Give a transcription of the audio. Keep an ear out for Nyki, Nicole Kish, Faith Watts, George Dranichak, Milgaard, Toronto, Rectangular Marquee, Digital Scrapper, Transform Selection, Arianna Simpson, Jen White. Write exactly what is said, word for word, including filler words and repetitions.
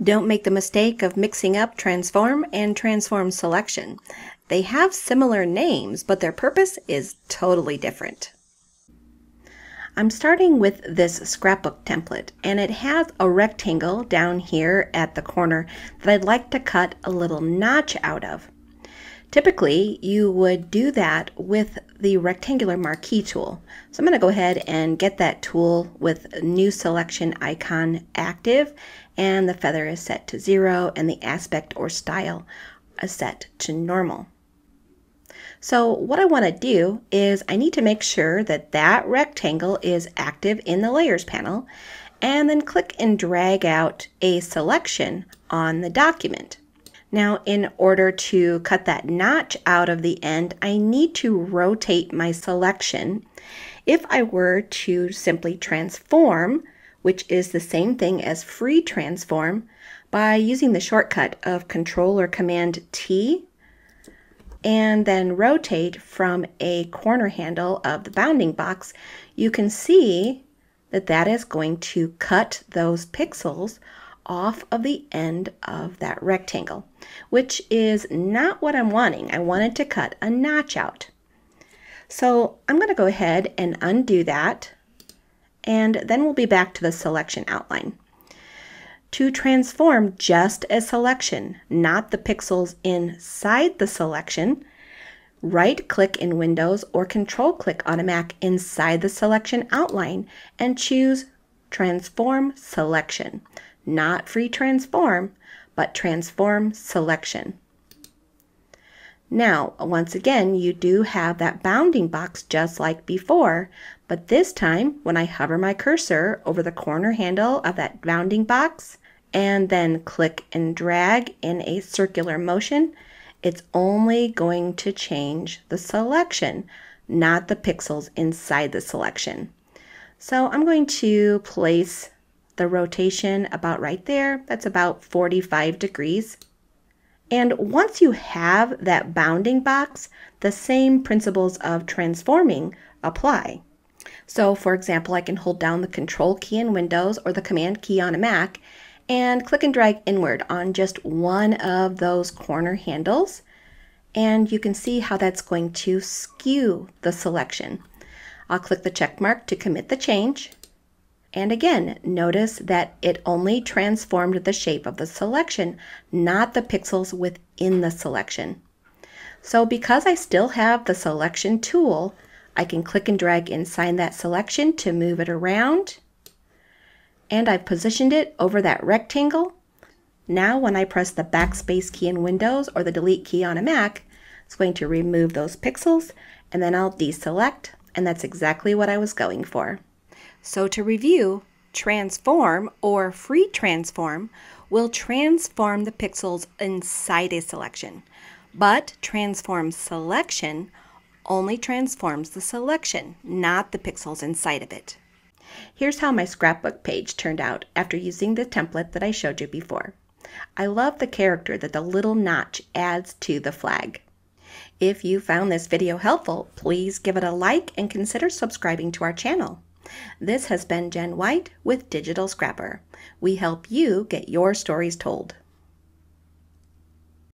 Don't make the mistake of mixing up Transform and Transform Selection. They have similar names, but their purpose is totally different. I'm starting with this scrapbook template, and it has a rectangle down here at the corner that I'd like to cut a little notch out of. Typically, you would do that with the Rectangular Marquee tool. So I'm going to go ahead and get that tool with New Selection icon active, and the feather is set to zero, and the aspect or style is set to normal. So what I want to do is I need to make sure that that rectangle is active in the Layers panel, and then click and drag out a selection on the document. Now, in order to cut that notch out of the end, I need to rotate my selection. If I were to simply transform, which is the same thing as free transform, by using the shortcut of Control or Command T, and then rotate from a corner handle of the bounding box, you can see that that is going to cut those pixels off of the end of that rectangle, which is not what I'm wanting. I wanted to cut a notch out. So I'm going to go ahead and undo that, and then we'll be back to the selection outline. To transform just a selection, not the pixels inside the selection, right-click in Windows or Control-click on a Mac inside the selection outline and choose Transform Selection. Not Free Transform, but Transform Selection. Now, once again, you do have that bounding box just like before, but this time when I hover my cursor over the corner handle of that bounding box and then click and drag in a circular motion, it's only going to change the selection, not the pixels inside the selection. So I'm going to place the rotation about right there. That's about forty-five degrees. And once you have that bounding box, the same principles of transforming apply. So for example, I can hold down the Control key in Windows or the Command key on a Mac and click and drag inward on just one of those corner handles. And you can see how that's going to skew the selection. I'll click the check mark to commit the change. And again, notice that it only transformed the shape of the selection, not the pixels within the selection. So because I still have the selection tool, I can click and drag inside that selection to move it around. And I've positioned it over that rectangle. Now when I press the backspace key in Windows or the delete key on a Mac, it's going to remove those pixels, and then I'll deselect, and that's exactly what I was going for. So to review, transform or free transform will transform the pixels inside a selection, but transform selection only transforms the selection, not the pixels inside of it. Here's how my scrapbook page turned out after using the template that I showed you before. I love the character that the little notch adds to the flag. If you found this video helpful, please give it a like and consider subscribing to our channel. This has been Jen White with Digital Scrapper. We help you get your stories told.